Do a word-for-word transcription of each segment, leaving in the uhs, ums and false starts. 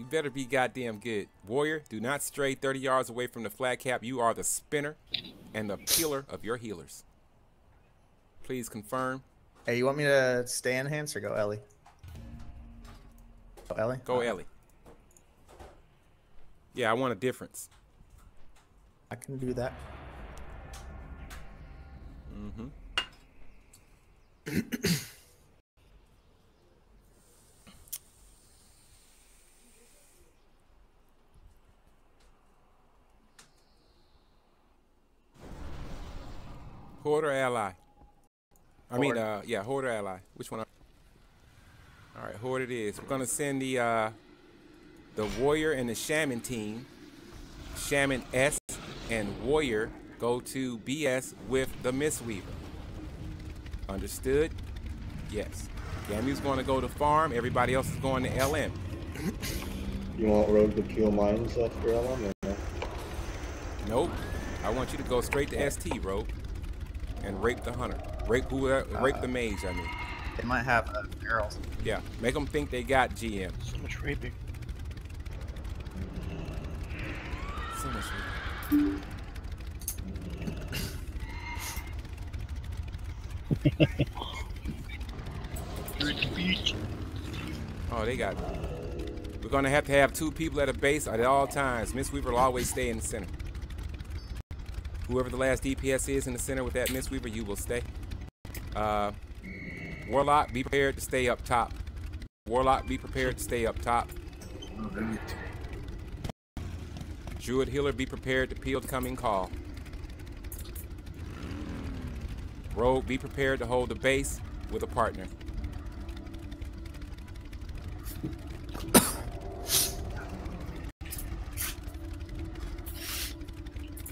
You better be goddamn good. Warrior, do not stray thirty yards away from the flat cap. You are the spinner and the peeler of your healers. Please confirm. Hey, you want me to stay enhanced or go Ellie? Go Ellie? Go Ellie. Yeah, I want a difference. I can do that. Mm-hmm. Horde or ally? I mean, uh, yeah, Horde or ally. Which one? Are... All right, Horde it is. We're gonna send the uh, the Warrior and the Shaman team. Shaman S and Warrior go to B S with the Mistweaver. Understood? Yes. Gamu's going to go to farm. Everybody else is going to L M. You want Rogue to kill mines after L M? Or... Nope. I want you to go straight to S T, Rogue. And rape the hunter. Rape who? Uh, rape the mage, I mean. They might have uh, barrels. Yeah, make them think they got G M. So much raping. So much raping. Oh, they got it. We're going to have to have two people at a base at all times. Mistweaver will always stay in the center. Whoever the last D P S is in the center with that Mistweaver, you will stay. Uh, Warlock, be prepared to stay up top. Warlock, be prepared to stay up top. Druid Healer, be prepared to peel the coming call. Rogue, be prepared to hold the base with a partner.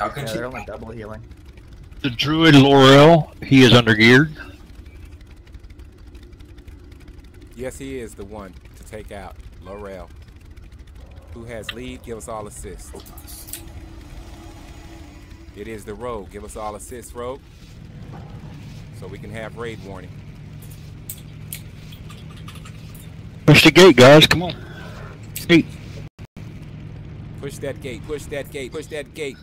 How can yeah, she... They're only double healing. The Druid Laurel, he is undergeared. Yes, he is the one to take out. Laurel, who has lead, give us all assists. It is the Rogue. Give us all assists, Rogue. So we can have raid warning. Push the gate, guys. Come on. Eight. Push that gate. Push that gate. Push that gate.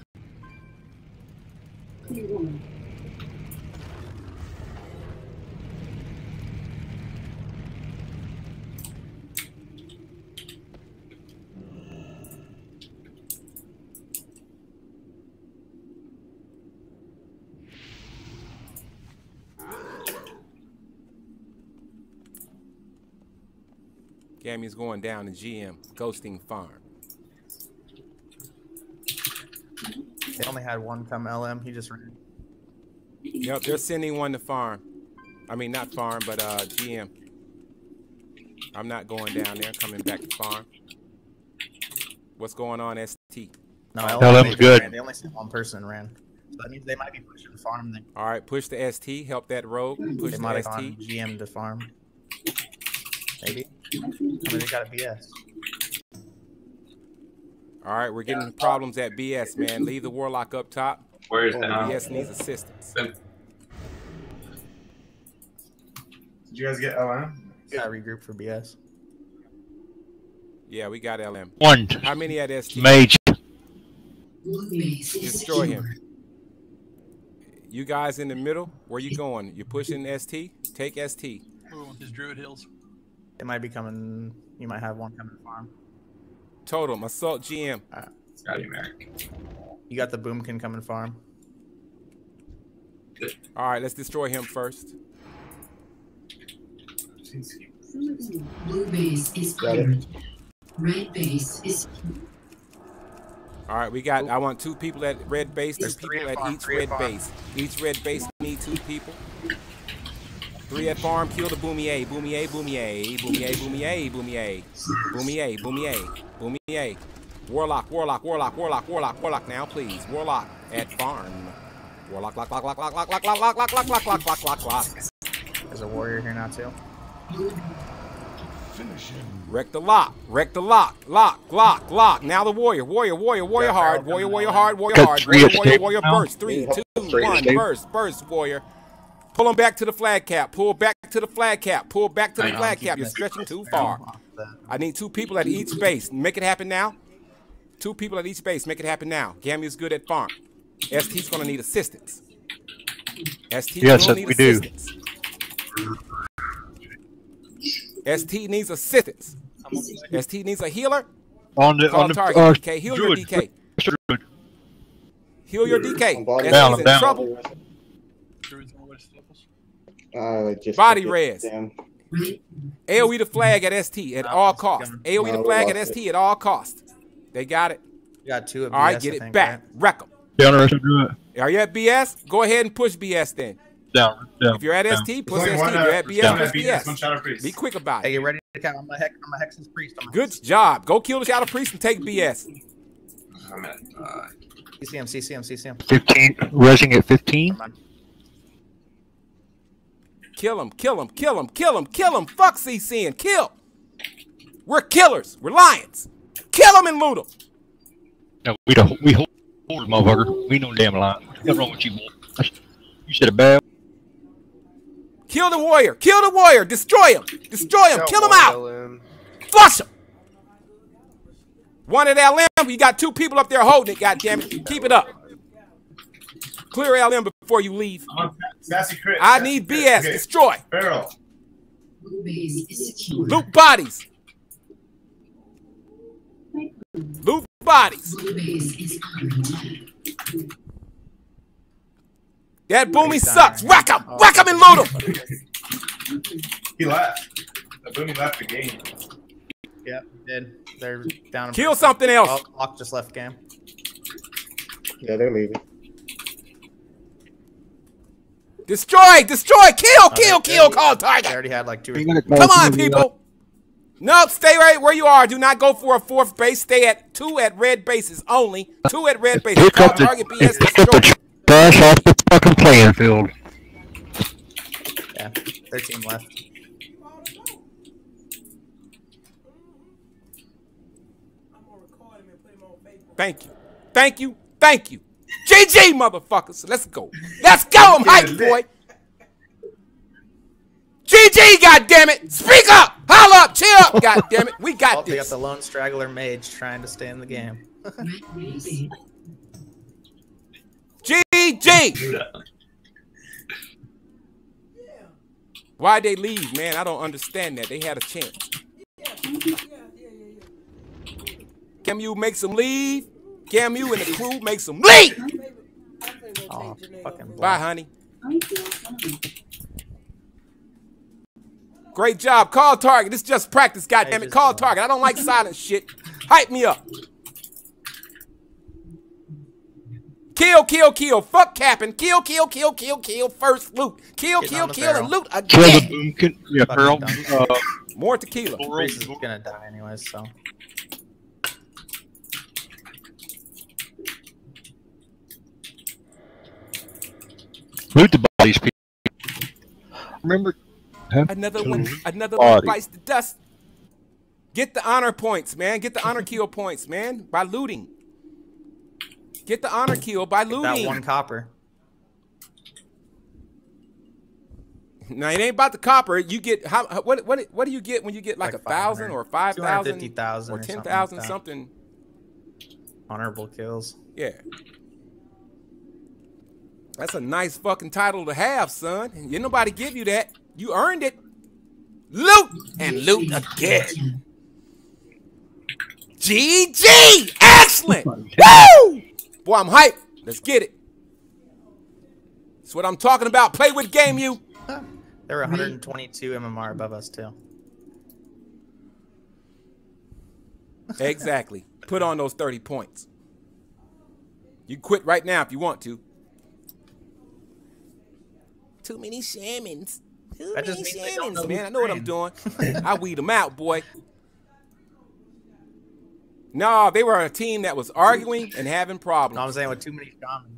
Gammy's going down to G M, ghosting farm. They only had one come L M. He just ran. Yep, they're sending one to farm. I mean, not farm, but uh, G M. I'm not going down there. Coming back to farm. What's going on, S T? No, L M's good. Ran. They only sent one person and ran. So that means they might be pushing farm then. All right, push the S T. Help that Rogue. Push they the might S T. G M to farm. Maybe. I mean, they got a B S. All right, we're getting problems at B S, man. Leave the Warlock up top. Where is that? B S needs assistance. Did you guys get L M? Yeah, regroup for B S. Yeah, we got L M. One. How many at S T? Mage. Destroy him. You guys in the middle, where you going? You pushing S T? Take S T. Who wants his Druid Hills? It might be coming. You might have one coming to farm. Totem, assault G M. Right. Got you, Merrick. You got the Boomkin coming farm. Good. All right, let's destroy him first. Blue base is cleared. Red base is. All right, we got. I want two people at red base. There's two people at farm, each red base. Each red base need two people. Three at farm, kill the Boomier, Boomier, Boomier, Boomier, Boomier, Boomier, Boomier, Boomier, Boomier. Warlock, Warlock, Warlock, Warlock, Warlock, Warlock now, please. Warlock at farm. Warlock, lock, lock, lock, lock, lock, lock, lock, lock, lock, lock, lock, lock, lock, lock. There's a warrior here now, too. Finish him. Wreck the lock, wreck the lock, lock, lock, lock. Now the warrior, warrior, warrior, warrior hard, warrior, warrior hard, warrior hard, warrior, warrior, warrior, burst. Three, two, one, burst, burst, warrior. Pull them back to the flag cap. Pull back to the flag cap. Pull back to the flag cap. You're stretching too far. that. I need two people at each base. Make it happen now. Two people at each base. Make it happen now. Gammy is good at farm. S T's going to need assistance. S T's yes, going to need we assistance. Do. S T needs assistance. S T needs a healer. On the on the target. Uh, D K, heal your D K. Heal your D K. S T's in down. trouble. Uh, just Body res. AoE the flag at S T at all costs. AoE the flag at S T at all costs. They got it. You got two of B S. All right, get it back. Wreck them. Are you at B S? Go ahead and push B S then. Down, down, if you're at down. S T, push S T. One, uh, you're at B S, push B S. Be quick about it. Hey, you ready to count? I'm a hex. I'm a hex's priest. I'm a Good hex. job. Go kill the shadow priest and take B S. I'm at uh, C C M. C C M. C C M. Fifteen. Rushing at fifteen. Kill him. Kill him. Kill him. Kill him. Kill him. Fuck C C and kill. We're killers. We're lions. Kill him and loot him. No, we don't. We hold, hold him, motherfucker. We know damn lion. What's wrong with you? You should have bad. Kill the warrior! Kill the warrior! Destroy him! Destroy him! Kill him out! Flush him! One at L M. You got two people up there holding it. God damn it! Keep it up. Clear L M before you leave. I need B S. Destroy. Loot bodies. Loot bodies. That boomy sucks. Whack him! Oh. Whack him and load him! He left. The boomy left the game. Yep, he did. They're down. Kill something else. Oh, Lock just left game. Yeah, they're leaving. Destroy! Destroy! Kill! Kill! Okay. Kill! Call target! They already had like two. Come on, people! Nope, stay right where you are. Do not go for a fourth base. Stay at two at red bases only. Two at red bases. Call target B S. Destroy. Dash off the fucking playing field. Yeah, thirteen left. Thank you. Thank you. Thank you. G G, motherfuckers. Let's go. Let's go. I'm hyped, boy. G G, goddammit. Speak up. Holla up. Cheer up, goddammit. We got oh, this. They got the lone straggler mage trying to stay in the game. G G! Why'd they leave, man? I don't understand that. They had a chance. Camu makes them leave. Camu and the crew makes them leave! Oh, fucking bye, honey. Great job. Call target. This is just practice, goddammit. Call target. I don't like silent shit. Hype me up. Kill, kill, kill. Fuck capping. Kill, kill, kill, kill, kill. First loot. Kill, kill, kill, and loot again. Yeah, girl. Uh, More tequila. Reese is gonna die anyways, so. Loot the bodies, people. Remember. Another one. Another one bites the dust. Get the honor points, man. Get the honor kill points, man. By looting. Get the honor kill by looting. That one copper. Now it ain't about the copper. You get how? What? What? What do you get when you get like, like a thousand or five thousand, fifty thousand, or ten thousand like something? Honorable kills. Yeah. That's a nice fucking title to have, son. And didn't nobody give you that. You earned it. Loot and loot again. G G. Excellent. Woo! Boy, I'm hyped. Let's get it. That's what I'm talking about. Play with game, you. They're one hundred twenty-two M M R above us, too. Exactly. Put on those thirty points. You quit right now if you want to. Too many shamans. Too I many shamans, man. I know what I'm doing. I weed them out, boy. No, they were a team that was arguing and having problems. No, I'm saying with too many shamans.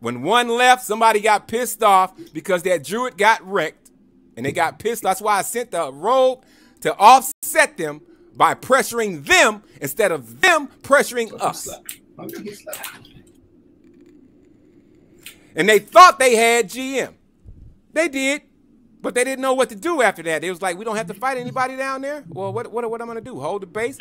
When one left, somebody got pissed off because that druid got wrecked, and they got pissed. That's why I sent the rogue to offset them by pressuring them instead of them pressuring us. And they thought they had G M. They did. But they didn't know what to do after that. They was like, we don't have to fight anybody down there? Well, what, what, what am I going to do? Hold the base?